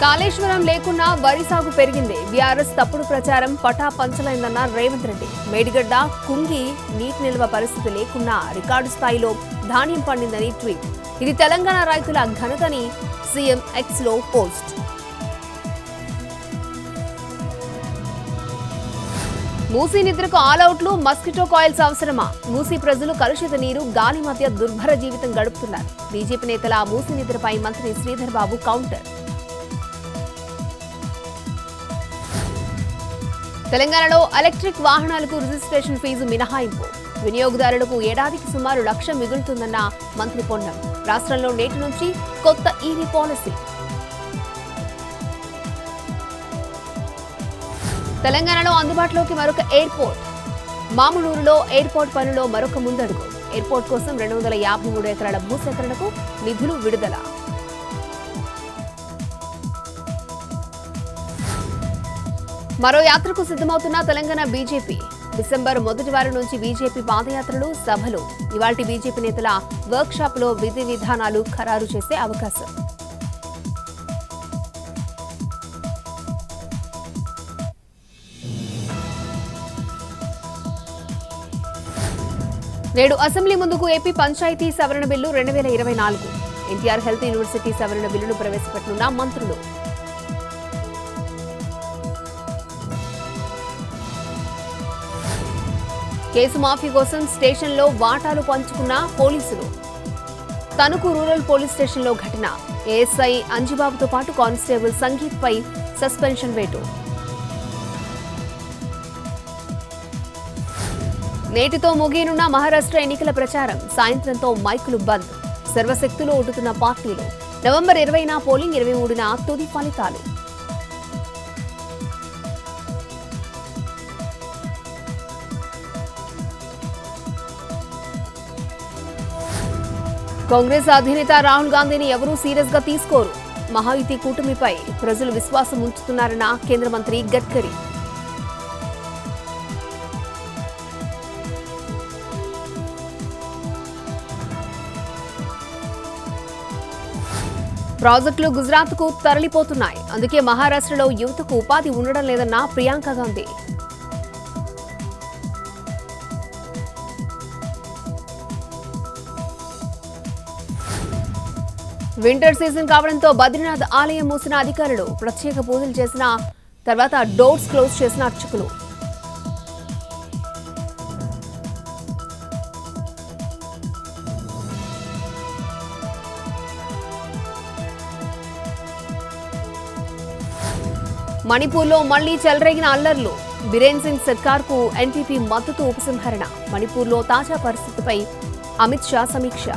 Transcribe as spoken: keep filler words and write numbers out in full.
కాళేశ్వరం లేకున్నా వరి సాగు పెరిగింది. బీఆర్ఎస్ తప్పుడు ప్రచారం పటా పంచలైందన్న రేవంత్ రెడ్డి. మేడిగడ్డ కుంగి నీటి నిల్వ పరిస్థితి లేకున్నా రికార్డు స్థాయిలో ధాన్యం పండిందని ట్వీట్. ఇది తెలంగాణ రైతుల ఘనతని సీఎం ఎక్స్ లో పోస్ట్. మూసీ నిద్రకు ఆల్అవుట్లు, మస్కిటో కాయిల్స్ అవసరమా? మూసీ ప్రజలు కలుషిత నీరు, గాలి మధ్య దుర్భర జీవితం గడుపుతున్నారు. బీజేపీ నేతల మూసీ నిద్రపై మంత్రి శ్రీధర్ బాబు కౌంటర్. తెలంగాణలో ఎలక్ట్రిక్ వాహనాలకు రిజిస్ట్రేషన్ ఫీజు మినహాయింపు. వినియోగదారులకు ఏడాదికి సుమారు లక్ష మిగులుతుందన్న మంత్రి పొన్నం. రాష్ట్రంలో నేటి నుంచి కొత్త ఈవీ పాలసీ. తెలంగాణలో అందుబాటులోకి మరొక ఎయిర్పోర్ట్. మామునూరులో ఎయిర్పోర్ట్ పనుల్లో మరొక ముందడుగు. ఎయిర్పోర్ట్ కోసం రెండు వందల యాభై మూడు ఎకరాల భూసేకరణకు నిధులు విడుదల. మరో యాత్రకు సిద్ధమవుతున్న తెలంగాణ బీజేపీ. డిసెంబర్ మొదటి వారం నుంచి బీజేపీ పాదయాత్రలు, సభలు. ఇవాల్టి బీజేపీ నేతల వర్క్షాప్లో విధి విధానాలు ఖరారు చేసే అవకాశం. నేడు అసెంబ్లీ ముందుకు ఏపీ పంచాయతీ సవరణ బిల్లు రెండు వేల ఇరవై నాలుగు. ఎన్టీఆర్ హెల్త్ యూనివర్సిటీ సవరణ బిల్లును ప్రవేశపెట్టనున్న మంత్రులు. కేసు మాఫీ కోసం స్టేషన్లో వాటాలు పంచుకున్న పోలీసులు. తణుకు రూరల్ పోలీస్ స్టేషన్లో ఘటన. ఏఎస్ఐ అంజిబాబుతో పాటు కానిస్టేబుల్ సంగీత్పై సస్పెన్షన్ వేటు. నేటితో ముగియనున్న మహారాష్ట్ర ఎన్నికల ప్రచారం. సాయంత్రంతో మైకులు బంద్. సర్వశక్తులు ఒడ్డుతున్న పార్టీలు. నవంబర్ ఇరవైన పోలింగ్, ఇరవై మూడున తుది ఫలితాలు. కాంగ్రెస్ అధినేత రాహుల్ గాంధీని ఎవరూ సీరియస్ గా తీసుకోరు. మహాయుతి కూటమిపై ప్రజలు విశ్వాసం ఉంచుతున్నారన్న కేంద్ర మంత్రి గడ్కరీ. ప్రాజెక్టులు గుజరాత్ కు తరలిపోతున్నాయి. అందుకే మహారాష్ట్రలో యువతకు ఉపాధి ఉండడం లేదన్న ప్రియాంక గాంధీ. వింటర్ సీజన్ కావడంతో బద్రీనాథ్ ఆలయం మూసిన అధికారులు. ప్రత్యేక పూజలు చేసిన తర్వాత డోర్స్ క్లోజ్ చేసిన అర్చకులు. మణిపూర్లో మళ్లీ చెలరేగిన అల్లర్లు. బిరేన్ సింగ్ సర్కార్కు ఎన్పీపీ మద్దతు ఉపసంహరణ. మణిపూర్లో తాజా పరిస్థితిపై అమిత్ షా సమీక్ష.